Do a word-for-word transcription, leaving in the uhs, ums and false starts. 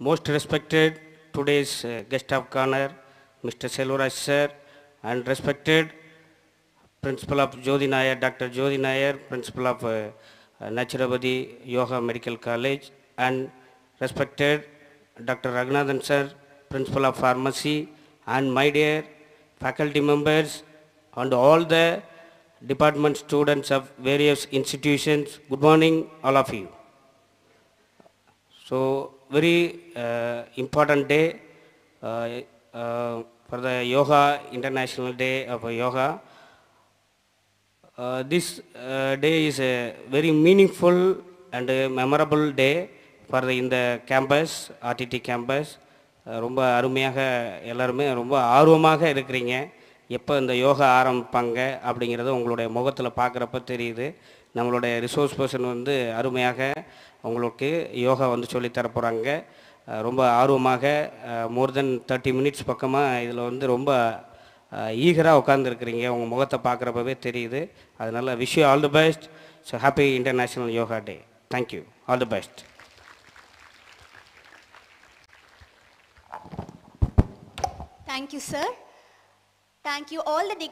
Most respected today's uh, guest of honor, Mister Selvaraj sir, and respected Principal of Jyoti Nair, Doctor Jyoti Nair, Principal of uh, Naturopathy Yoga Medical College, and respected Doctor Raghunathan sir, Principal of Pharmacy, and my dear faculty members and all the department students of various institutions, good morning all of you. So, very uh, important day uh, uh, for the Yoga, International Day of Yoga. Uh, this uh, day is a very meaningful and a memorable day for the, in the campus, R T T campus. ரொம்ப அருமையாக எல்லாருமே ரொம்ப ஆர்வமாக இருக்கிறீங்க. எப்போ இந்த யோகா ஆரம்பிப்பாங்க அப்படிங்கிறது உங்களுடைய முகத்தில் பார்க்குறப்ப தெரியுது. நம்மளுடைய ரிசோர்ஸ் பர்சன் வந்து அருமையாக உங்களுக்கு யோகா வந்து சொல்லித்தர போகிறாங்க. ரொம்ப ஆர்வமாக மோர் தென் தேர்ட்டி மினிட்ஸ் பக்கமாக இதில் வந்து ரொம்ப ஈகராக உட்காந்துருக்கிறீங்க. உங்கள் முகத்தை பார்க்குறப்பவே தெரியுது. அதனால் wish you all the best. So happy international yoga day. Thank you. All the best. Thank you, sir. Thank you all the